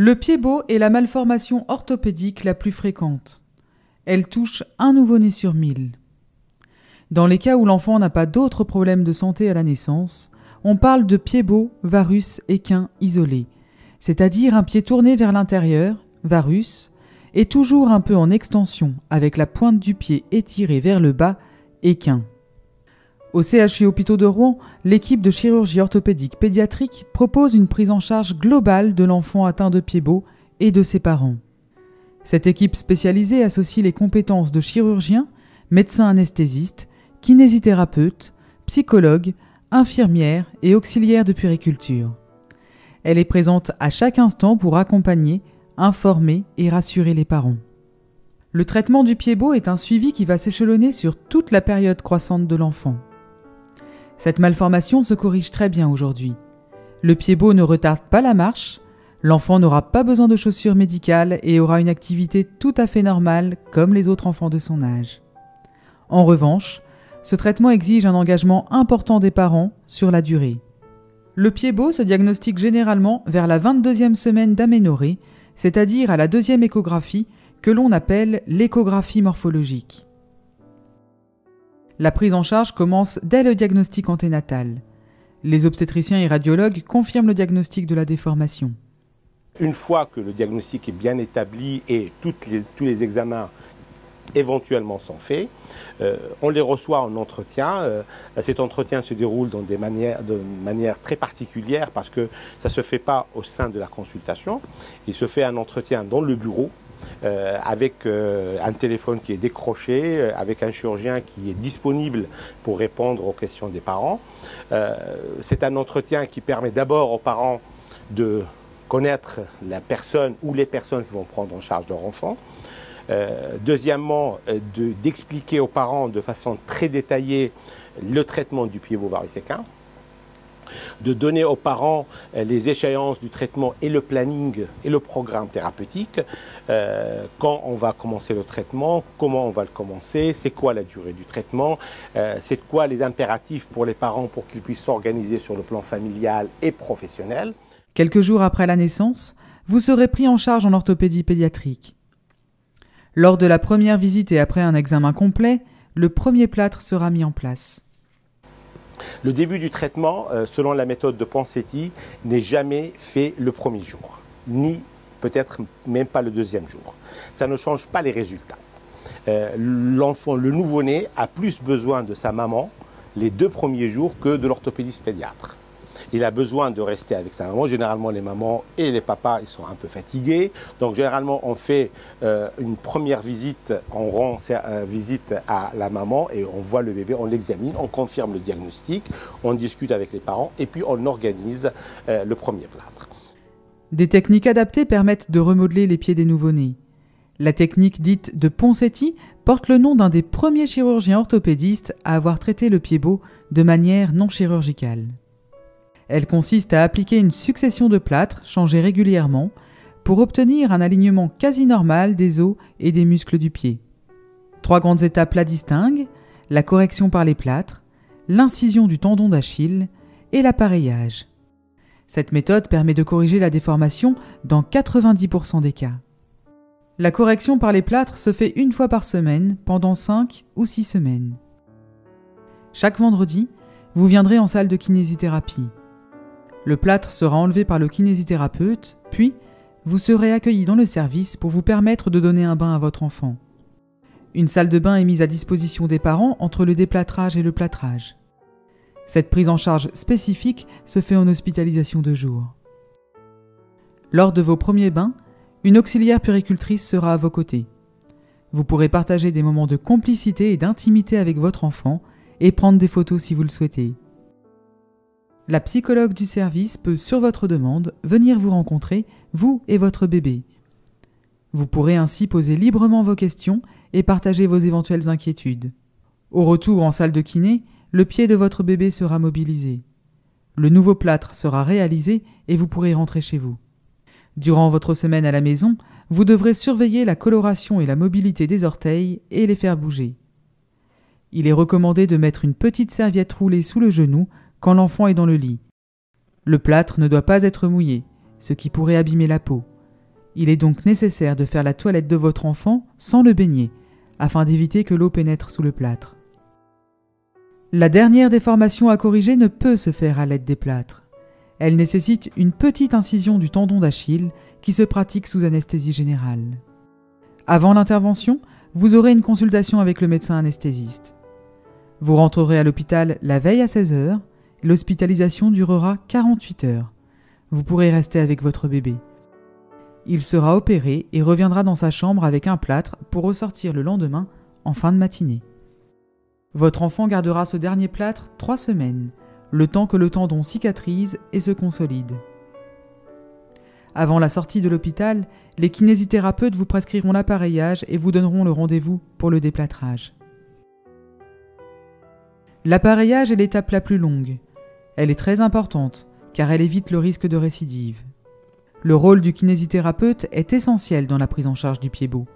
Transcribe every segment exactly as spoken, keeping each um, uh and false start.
Le pied-bot est la malformation orthopédique la plus fréquente. Elle touche un nouveau-né sur mille. Dans les cas où l'enfant n'a pas d'autres problèmes de santé à la naissance, on parle de pied-bot, varus, équin isolé, c'est-à-dire un pied tourné vers l'intérieur, varus, et toujours un peu en extension, avec la pointe du pied étirée vers le bas, équin. Au C H U Hôpitaux de Rouen, l'équipe de chirurgie orthopédique pédiatrique propose une prise en charge globale de l'enfant atteint de pied-bot et de ses parents. Cette équipe spécialisée associe les compétences de chirurgiens, médecins anesthésistes, kinésithérapeutes, psychologues, infirmières et auxiliaires de puériculture. Elle est présente à chaque instant pour accompagner, informer et rassurer les parents. Le traitement du pied-bot est un suivi qui va s'échelonner sur toute la période croissante de l'enfant. Cette malformation se corrige très bien aujourd'hui. Le pied-bot ne retarde pas la marche, l'enfant n'aura pas besoin de chaussures médicales et aura une activité tout à fait normale comme les autres enfants de son âge. En revanche, ce traitement exige un engagement important des parents sur la durée. Le pied-bot se diagnostique généralement vers la vingt-deuxième semaine d'aménorrhée, c'est-à-dire à la deuxième échographie que l'on appelle l'échographie morphologique. La prise en charge commence dès le diagnostic anténatal. Les obstétriciens et radiologues confirment le diagnostic de la déformation. Une fois que le diagnostic est bien établi et toutes les, tous les examens éventuellement sont faits, euh, on les reçoit en entretien. Euh, cet entretien se déroule dans des manières, de manière très particulière parce que ça ne se fait pas au sein de la consultation. Il se fait un entretien dans le bureau. Euh, avec euh, un téléphone qui est décroché, euh, avec un chirurgien qui est disponible pour répondre aux questions des parents. Euh, c'est un entretien qui permet d'abord aux parents de connaître la personne ou les personnes qui vont prendre en charge leur enfant. Euh, deuxièmement, euh, de, d'expliquer aux parents de façon très détaillée le traitement du pied-bot varus équin, de donner aux parents les échéances du traitement et le planning et le programme thérapeutique, euh, quand on va commencer le traitement, comment on va le commencer, c'est quoi la durée du traitement, euh, c'est quoi les impératifs pour les parents pour qu'ils puissent s'organiser sur le plan familial et professionnel. Quelques jours après la naissance, vous serez pris en charge en orthopédie pédiatrique. Lors de la première visite et après un examen complet, le premier plâtre sera mis en place. Le début du traitement, selon la méthode de Ponseti, n'est jamais fait le premier jour, ni peut-être même pas le deuxième jour. Ça ne change pas les résultats. Euh, l'enfant, le nouveau-né, a plus besoin de sa maman les deux premiers jours que de l'orthopédiste pédiatre. Il a besoin de rester avec sa maman. Généralement, les mamans et les papas, ils sont un peu fatigués. Donc, généralement, on fait euh, une première visite, on rend euh, visite à la maman et on voit le bébé, on l'examine, on confirme le diagnostic, on discute avec les parents et puis on organise euh, le premier plâtre. Des techniques adaptées permettent de remodeler les pieds des nouveau-nés. La technique dite de Ponseti porte le nom d'un des premiers chirurgiens orthopédistes à avoir traité le pied-bot de manière non chirurgicale. Elle consiste à appliquer une succession de plâtres, changés régulièrement, pour obtenir un alignement quasi normal des os et des muscles du pied. Trois grandes étapes la distinguent, la correction par les plâtres, l'incision du tendon d'Achille et l'appareillage. Cette méthode permet de corriger la déformation dans quatre-vingt-dix pour cent des cas. La correction par les plâtres se fait une fois par semaine pendant cinq ou six semaines. Chaque vendredi, vous viendrez en salle de kinésithérapie. Le plâtre sera enlevé par le kinésithérapeute, puis vous serez accueilli dans le service pour vous permettre de donner un bain à votre enfant. Une salle de bain est mise à disposition des parents entre le déplâtrage et le plâtrage. Cette prise en charge spécifique se fait en hospitalisation de jour. Lors de vos premiers bains, une auxiliaire puéricultrice sera à vos côtés. Vous pourrez partager des moments de complicité et d'intimité avec votre enfant et prendre des photos si vous le souhaitez. La psychologue du service peut, sur votre demande, venir vous rencontrer, vous et votre bébé. Vous pourrez ainsi poser librement vos questions et partager vos éventuelles inquiétudes. Au retour en salle de kiné, le pied de votre bébé sera mobilisé. Le nouveau plâtre sera réalisé et vous pourrez rentrer chez vous. Durant votre semaine à la maison, vous devrez surveiller la coloration et la mobilité des orteils et les faire bouger. Il est recommandé de mettre une petite serviette roulée sous le genou quand l'enfant est dans le lit. Le plâtre ne doit pas être mouillé, ce qui pourrait abîmer la peau. Il est donc nécessaire de faire la toilette de votre enfant sans le baigner, afin d'éviter que l'eau pénètre sous le plâtre. La dernière déformation à corriger ne peut se faire à l'aide des plâtres. Elle nécessite une petite incision du tendon d'Achille qui se pratique sous anesthésie générale. Avant l'intervention, vous aurez une consultation avec le médecin anesthésiste. Vous rentrerez à l'hôpital la veille à seize heures, l'hospitalisation durera quarante-huit heures. Vous pourrez rester avec votre bébé. Il sera opéré et reviendra dans sa chambre avec un plâtre pour ressortir le lendemain en fin de matinée. Votre enfant gardera ce dernier plâtre trois semaines, le temps que le tendon cicatrise et se consolide. Avant la sortie de l'hôpital, les kinésithérapeutes vous prescriront l'appareillage et vous donneront le rendez-vous pour le déplâtrage. L'appareillage est l'étape la plus longue. Elle est très importante car elle évite le risque de récidive. Le rôle du kinésithérapeute est essentiel dans la prise en charge du pied-bot.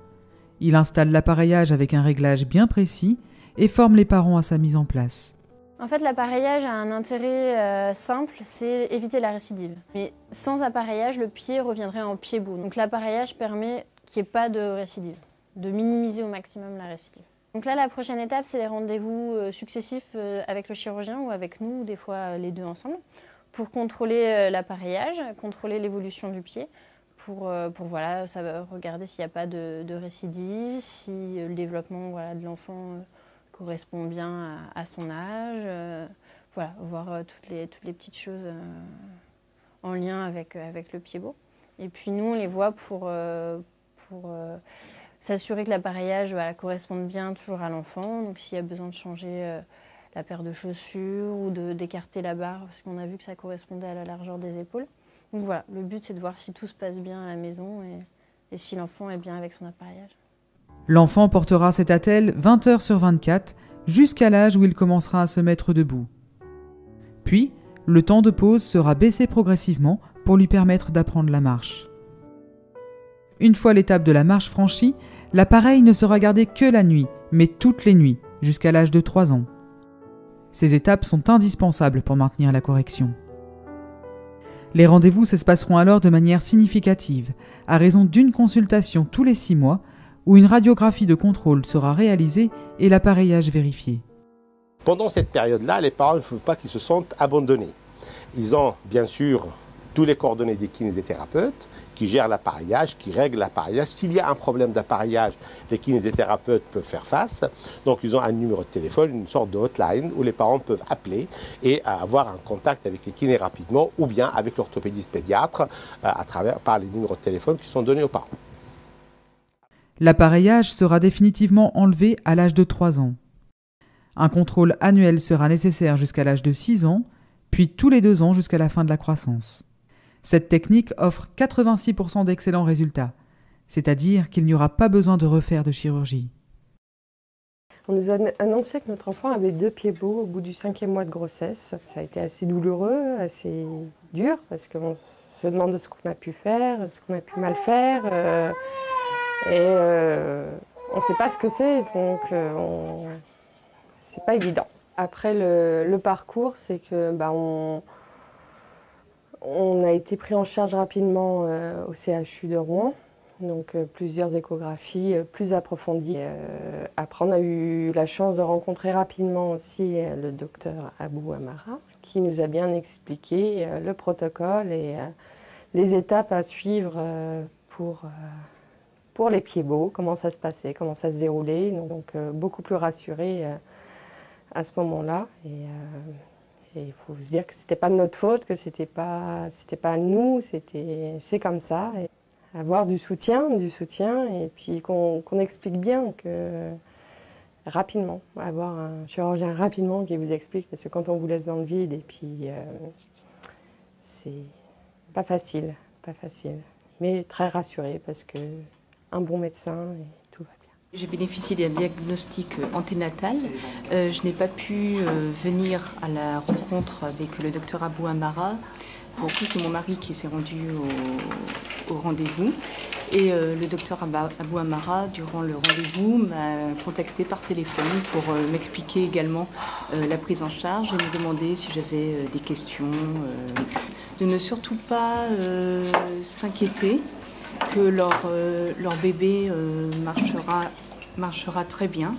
Il installe l'appareillage avec un réglage bien précis et forme les parents à sa mise en place. En fait, l'appareillage a un intérêt euh, simple, c'est éviter la récidive. Mais sans appareillage, le pied reviendrait en pied-bot. Donc l'appareillage permet qu'il n'y ait pas de récidive, de minimiser au maximum la récidive. Donc là, la prochaine étape, c'est les rendez-vous successifs avec le chirurgien ou avec nous, des fois les deux ensemble, pour contrôler l'appareillage, contrôler l'évolution du pied, pour, pour voilà, regarder s'il n'y a pas de, de récidive, si le développement voilà, de l'enfant correspond bien à, à son âge, euh, voilà, voir toutes les, toutes les petites choses euh, en lien avec, avec le pied-bot. Et puis nous, on les voit pour, euh, pour euh, s'assurer que l'appareillage voilà, corresponde bien toujours à l'enfant, donc s'il y a besoin de changer euh, la paire de chaussures ou d'écarter la barre, parce qu'on a vu que ça correspondait à la largeur des épaules. Donc voilà, le but c'est de voir si tout se passe bien à la maison et, et si l'enfant est bien avec son appareillage. L'enfant portera cet attelle vingt heures sur vingt-quatre, jusqu'à l'âge où il commencera à se mettre debout. Puis, le temps de pause sera baissé progressivement pour lui permettre d'apprendre la marche. Une fois l'étape de la marche franchie, l'appareil ne sera gardé que la nuit, mais toutes les nuits, jusqu'à l'âge de trois ans. Ces étapes sont indispensables pour maintenir la correction. Les rendez-vous s'espaceront alors de manière significative, à raison d'une consultation tous les six mois, où une radiographie de contrôle sera réalisée et l'appareillage vérifié. Pendant cette période-là, les parents ne faut pas qu'ils se sentent abandonnés. Ils ont bien sûr tous les coordonnées des kinésithérapeutes qui gèrent l'appareillage, qui règlent l'appareillage. S'il y a un problème d'appareillage, les kinésithérapeutes peuvent faire face. Donc ils ont un numéro de téléphone, une sorte de hotline où les parents peuvent appeler et avoir un contact avec les kinés rapidement ou bien avec l'orthopédiste pédiatre à travers, par les numéros de téléphone qui sont donnés aux parents. L'appareillage sera définitivement enlevé à l'âge de trois ans. Un contrôle annuel sera nécessaire jusqu'à l'âge de six ans, puis tous les deux ans jusqu'à la fin de la croissance. Cette technique offre quatre-vingt-six pour cent d'excellents résultats, c'est-à-dire qu'il n'y aura pas besoin de refaire de chirurgie. On nous a annoncé que notre enfant avait deux pieds beaux au bout du cinquième mois de grossesse. Ça a été assez douloureux, assez dur, parce qu'on se demande ce qu'on a pu faire, ce qu'on a pu mal faire. Euh... Et euh, on ne sait pas ce que c'est, donc euh, on... c'est pas évident. Après, le, le parcours, c'est que bah, on, on a été pris en charge rapidement euh, au C H U de Rouen, donc euh, plusieurs échographies euh, plus approfondies. Euh, après, on a eu la chance de rencontrer rapidement aussi euh, le docteur Abou Amara, qui nous a bien expliqué euh, le protocole et euh, les étapes à suivre euh, pour... Euh, pour les pieds-bots, comment ça se passait, comment ça se déroulait. Donc euh, beaucoup plus rassurée euh, à ce moment-là. Et il euh, faut se dire que ce n'était pas de notre faute, que ce n'était pas, pas nous, c'est comme ça. Et avoir du soutien, du soutien, et puis qu'on qu'on explique bien que euh, rapidement, avoir un chirurgien rapidement qui vous explique, parce que quand on vous laisse dans le vide, et puis euh, c'est pas facile, pas facile, mais très rassurée parce que un bon médecin et tout va bien. J'ai bénéficié d'un diagnostic anténatal. Euh, je n'ai pas pu euh, venir à la rencontre avec le docteur Abou Amara. Pour le coup, c'est mon mari qui s'est rendu au, au rendez-vous. Et euh, le docteur Abou Amara, durant le rendez-vous, m'a contacté par téléphone pour euh, m'expliquer également euh, la prise en charge et me demander si j'avais euh, des questions. Euh, de ne surtout pas euh, s'inquiéter. que leur, euh, leur bébé euh, marchera, marchera très bien.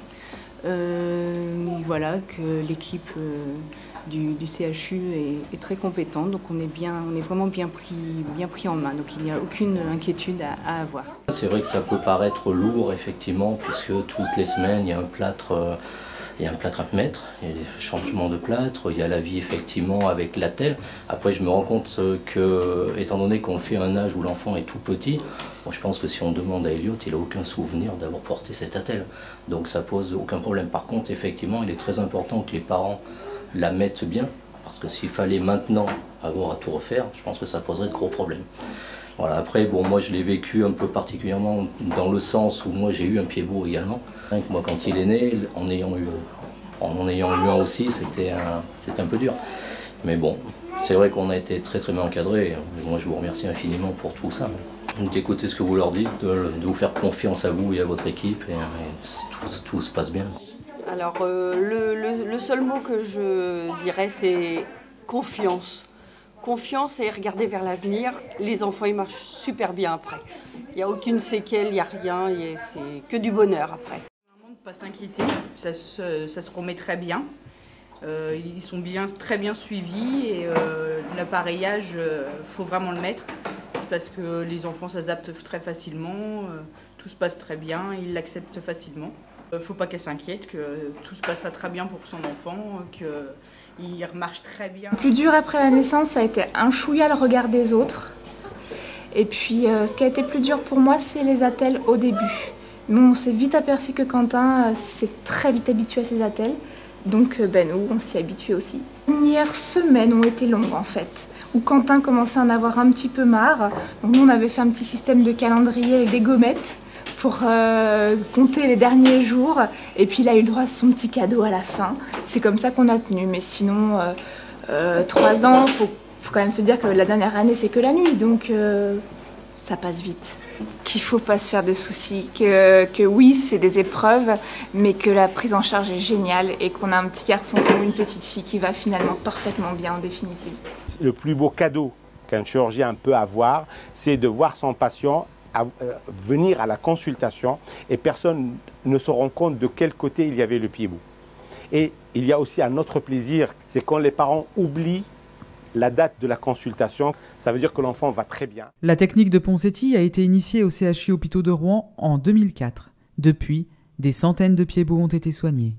Euh, voilà, que l'équipe euh, du, du C H U est, est très compétente, donc on est, bien, on est vraiment bien pris, bien pris en main, donc il n'y a aucune inquiétude à, à avoir. C'est vrai que ça peut paraître lourd, effectivement, puisque toutes les semaines, il y a un plâtre, euh, il y a un plâtre à mettre, il y a des changements de plâtre, il y a la vie, effectivement, avec la telle. Après, je me rends compte que, étant donné qu'on fait un âge où l'enfant est tout petit, bon, je pense que si on demande à Elliot, il n'a aucun souvenir d'avoir porté cette attelle. Donc ça pose aucun problème. Par contre, effectivement, il est très important que les parents la mettent bien, parce que s'il fallait maintenant avoir à tout refaire, je pense que ça poserait de gros problèmes. Voilà, après, bon, moi je l'ai vécu un peu particulièrement dans le sens où moi j'ai eu un pied bourre également. Moi quand il est né, en ayant eu, en ayant eu un aussi, c'était un, un peu dur. Mais bon, c'est vrai qu'on a été très très bien encadrés. Moi je vous remercie infiniment pour tout ça. D'écouter ce que vous leur dites, de, de vous faire confiance à vous et à votre équipe, et, et tout, tout se passe bien. Alors euh, le, le, le seul mot que je dirais, c'est confiance. Confiance et regarder vers l'avenir. Les enfants, ils marchent super bien après. Il n'y a aucune séquelle, il n'y a rien, c'est que du bonheur après. Vraiment, ne pas s'inquiéter, ça se, ça se remet très bien. Euh, ils sont bien, très bien suivis, et euh, l'appareillage, il euh, faut vraiment le mettre. C'est parce que les enfants s'adaptent très facilement, euh, tout se passe très bien, ils l'acceptent facilement. Il ne faut pas qu'elle s'inquiète, que tout se passera très bien pour son enfant, qu'il remarche très bien. Le plus dur après la naissance, ça a été un chouïa le regard des autres. Et puis ce qui a été plus dur pour moi, c'est les attelles au début. Bon, on s'est vite aperçu que Quentin s'est très vite habitué à ces attelles. Donc ben, nous, on s'y habituait aussi. Les premières semaines ont été longues en fait, où Quentin commençait à en avoir un petit peu marre. Donc, nous, on avait fait un petit système de calendrier avec des gommettes pour euh, compter les derniers jours, et puis il a eu le droit à son petit cadeau à la fin. C'est comme ça qu'on a tenu, mais sinon, euh, euh, trois ans, faut, faut quand même se dire que la dernière année, c'est que la nuit, donc euh, ça passe vite. Qu'il faut pas se faire de soucis, que, que oui, c'est des épreuves, mais que la prise en charge est géniale, et qu'on a un petit garçon ou une petite fille qui va finalement parfaitement bien en définitive. Le plus beau cadeau qu'un chirurgien peut avoir, c'est de voir son patient à venir à la consultation, et personne ne se rend compte de quel côté il y avait le pied bout. Et il y a aussi un autre plaisir, c'est quand les parents oublient la date de la consultation, ça veut dire que l'enfant va très bien. La technique de Ponseti a été initiée au C H U Hôpitaux de Rouen en deux mille quatre. Depuis, des centaines de pieds bouts ont été soignés.